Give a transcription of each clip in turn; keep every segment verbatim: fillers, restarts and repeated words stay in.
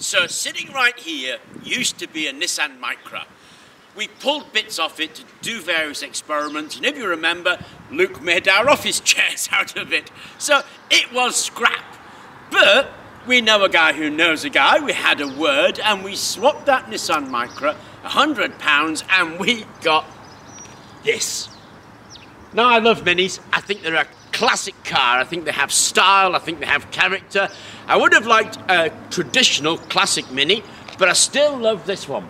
So sitting right here used to be a Nissan Micra. We pulled bits off it to do various experiments, and if you remember, Luke made our office chairs out of it. So it was scrap, but we know a guy who knows a guy. We had a word and we swapped that Nissan Micra, a hundred pounds, and we got this. Now, I love minis. I think they're a classic car. I think they have style. I think they have character. I would have liked a traditional classic mini, but I still love this one.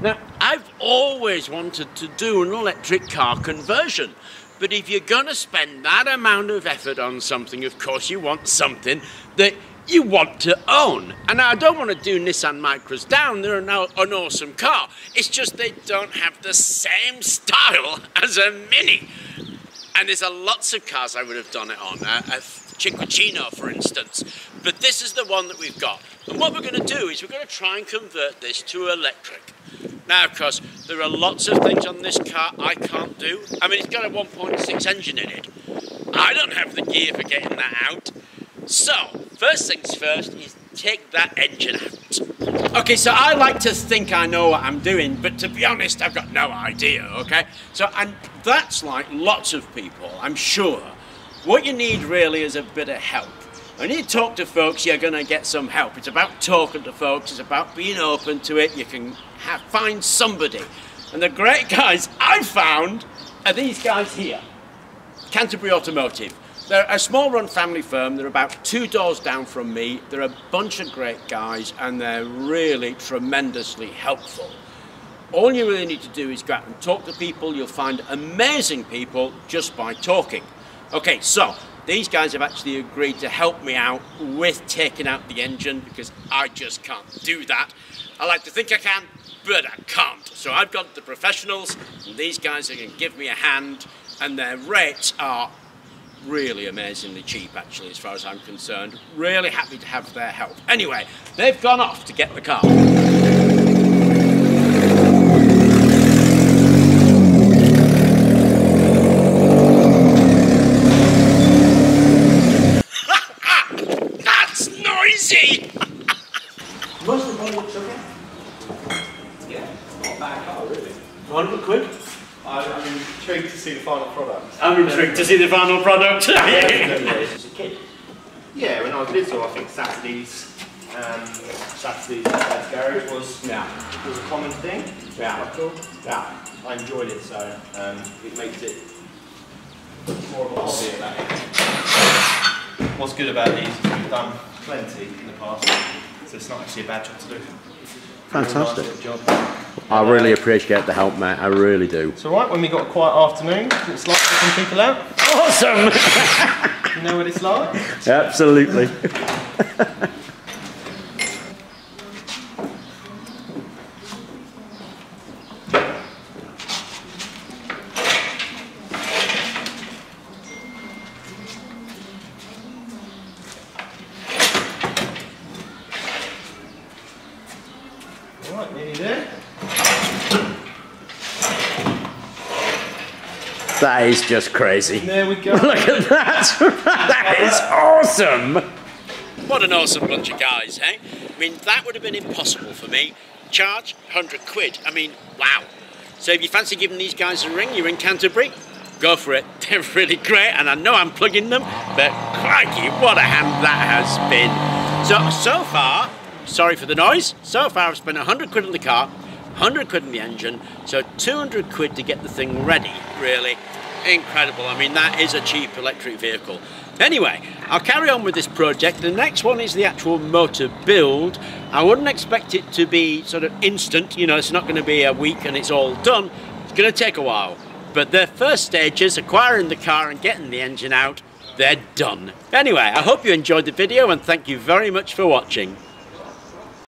Now, I've always wanted to do an electric car conversion, but if you're going to spend that amount of effort on something, of course you want something that you want to own. And I don't want to do Nissan Micras down. They're an, an awesome car. It's just they don't have the same style as a Mini. And there's a lots of cars I would have done it on, a, a Cinquecento, for instance. But this is the one that we've got. And what we're going to do is we're going to try and convert this to electric. Now, of course, there are lots of things on this car I can't do. I mean, it's got a one point six engine in it. I don't have the gear for getting that out. So, first things first is take that engine out. Okay, so I like to think I know what I'm doing, but to be honest, I've got no idea, okay? So, and that's like lots of people, I'm sure. What you need really is a bit of help. When you talk to folks, you're going to get some help. It's about talking to folks, it's about being open to it. You can have, find somebody. And the great guys I found are these guys here. Canterbury Automotive. They're a small-run family firm. They're about two doors down from me. They're a bunch of great guys, and they're really tremendously helpful. All you really need to do is go out and talk to people. You'll find amazing people just by talking. Okay, so these guys have actually agreed to help me out with taking out the engine because I just can't do that. I like to think I can, but I can't. So I've got the professionals, and these guys are going to give me a hand, and their rates are really amazingly cheap, actually, as far as I'm concerned. Really happy to have their help. Anyway, they've gone off to get the car. That's noisy! Most of the money looks okay. Yeah, not bad car, really. a hundred quid? I'm intrigued to see the final product. I'm intrigued to see the final product. As a kid, yeah, when I was little, I think Saturdays, um, Saturdays at Dad's garage was yeah. was a common thing. Yeah, quite cool. Yeah, I enjoyed it, so um, it makes it more of a hobby at that age. What's good about these is we've done plenty in the past, so it's not actually a bad job to do. Fantastic. I really appreciate the help, mate. I really do. It's all right when we got a quiet afternoon. It's like picking people out. Awesome. You know what it's like. Absolutely. Right, nearly there. That is just crazy. There we go. Look at that. That is awesome. What an awesome bunch of guys, eh? I mean, that would have been impossible for me. Charge a hundred quid. I mean, wow. So if you fancy giving these guys a ring, you're in Canterbury, go for it. They're really great, and I know I'm plugging them, but crikey, what a hand that has been. So, so far, sorry for the noise. So far I've spent a hundred quid on the car, a hundred quid on the engine, so two hundred quid to get the thing ready, really. Incredible. I mean, that is a cheap electric vehicle. Anyway, I'll carry on with this project. The next one is the actual motor build. I wouldn't expect it to be sort of instant, you know, it's not going to be a week and it's all done. It's going to take a while. But the first stage is acquiring the car and getting the engine out. They're done. Anyway, I hope you enjoyed the video and thank you very much for watching.